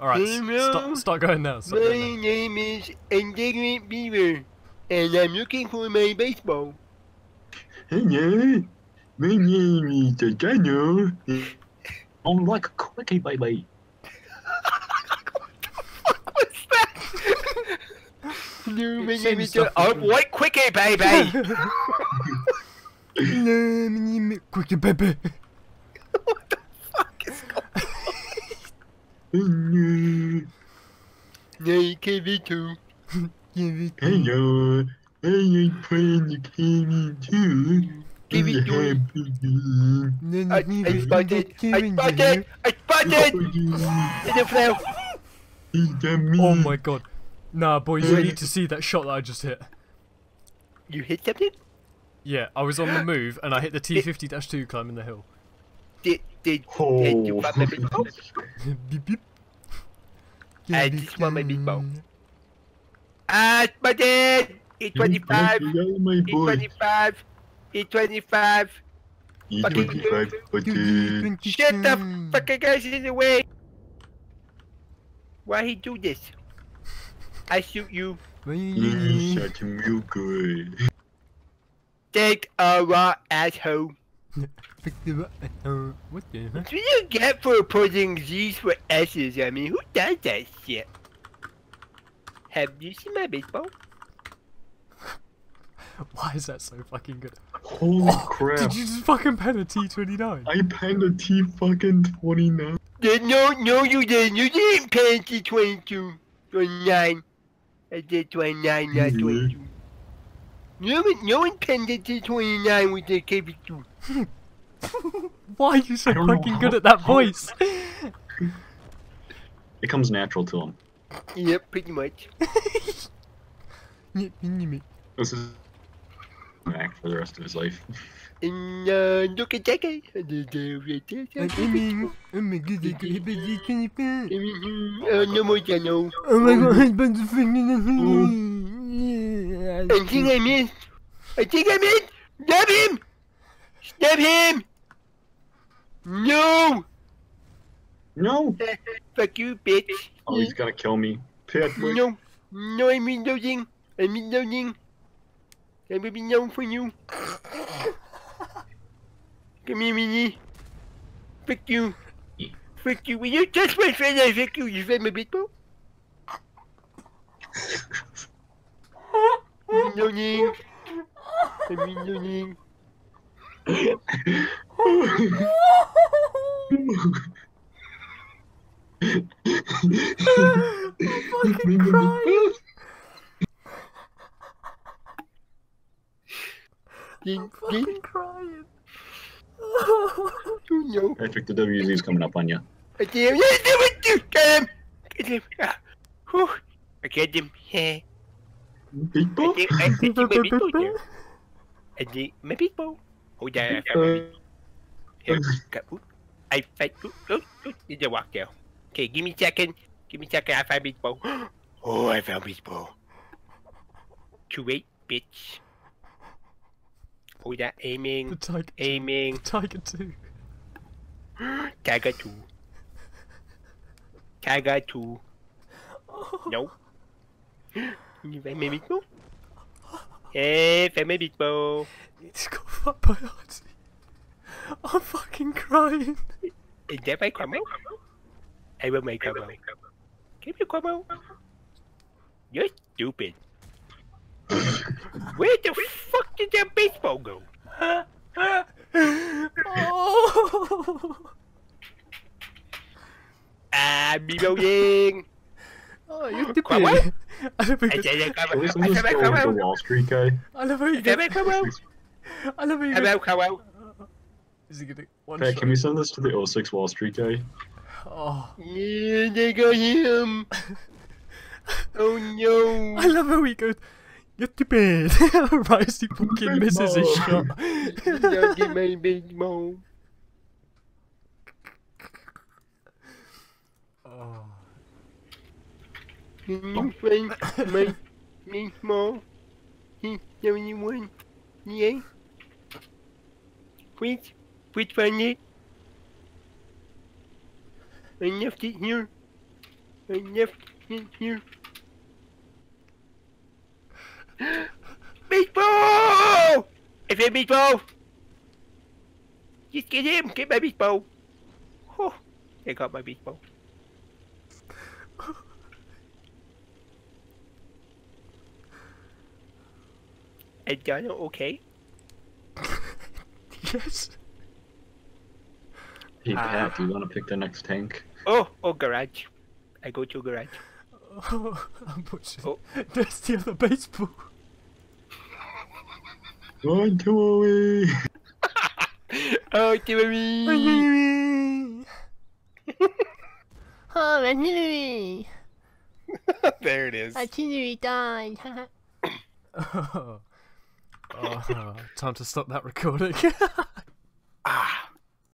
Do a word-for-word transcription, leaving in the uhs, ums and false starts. Alright, stop, stop going now. Stop my going name now. Is Indignant Beaver, and I'm looking for my baseball. Hello, my name is Daniel. I'm like a quickie baby. What the fuck was that? No, my name is Daniel. I'm like quickie baby. No, my name is quickie baby. What the fuck is going on? Hey, K V two. K V two. Hello. I like playing the K V two. K V two. I spotted. I spotted. I spotted. In the flow. Oh my god. Nah, boys, you need to see that shot that I just hit. You hit something? Yeah, I was on the move and I hit the T fifty two climbing the hill. Did did did you want my baseball? Beep beep. I just want my baseball. I spotted. E twenty-five, E twenty-five, E twenty-five, E twenty-five, shut the fucking guys in the way! Why he do this? I shoot you. You shot him real good. Take a rock, asshole. What the heck? What do you get for putting Z's for S's? I mean, who does that shit? Have you seen my baseball? Why is that so fucking good? Holy oh, crap! Did you just fucking pen a T twenty-nine? I penned a T fucking twenty-nine. No, no, you didn't. You didn't pen T twenty-two. twenty-nine. I did twenty-nine, not twenty-two. No one, no one penned a T twenty-nine with the K V two. Why are you so fucking good at that voice? It comes natural to him. Yep, pretty much. This is act for the rest of his life. And uh, look at that guy. Uh, no more Daniel. Oh my god, bunch of things. I think I missed. I think I missed. Stab him! Stab him! No! No! Fuck you, bitch. Oh, he's gonna kill me. Pit, no, no, I mean nothing. I mean nothing. I will be known for you. Come here, Minnie. Fuck you. Fuck you. Will you touch my friend? I fuck you. You fed my baseball? I mean nothing. I mean nothing. I'm fucking crying. I'm fucking crying. No. I think the W Z's coming up on you. I can't do it. I get him. I think I think my people there. I think my people. Hold on. I fight. Did I walk down? Okay, give me a second. Give me a second. I find people. Oh, I found people. Too late, bitch. Oh, that aiming, the tiger, aiming. The tiger two. Tiger two. Tiger two. Oh. No. You find my baseball? Hey, find my baseball. It's got fucked by Artie. I'm fucking crying. Is that my crumble? I will make crumble. Give me a crumble. You're stupid. Where the fuck did that baseball go? Oh. I'm reloading. Oh, you're the crumble. I love how you get crumble. I love how you get the Wall Street guy. I love how you get crumble. I love how you get crumble. Is he getting one shot? Hey, can we send this to the oh six Wall Street guy? Oh. Yeah, they got him. Oh no. I love how he goes. Get to bed! Risey fucking misses his shot. Don't get my baseball. Oh. Can you find my baseball? He's seventy-one. Yeah? Please, please find it. I left it here. I left in here. Meatball! I said meatball! Just get him! Get my meatball! Oh, I got my meatball. And Dino, okay? Yes. Hey Pat, uh, do you want to pick the next tank? Oh, oh garage. I go to garage. Oh, I'm pushing. Oh. That's the other baseball. One, two, away. Oh, Timmy! Oh, Timmy! There it is. Artillery died. Oh. Oh, time to stop that recording. Ah.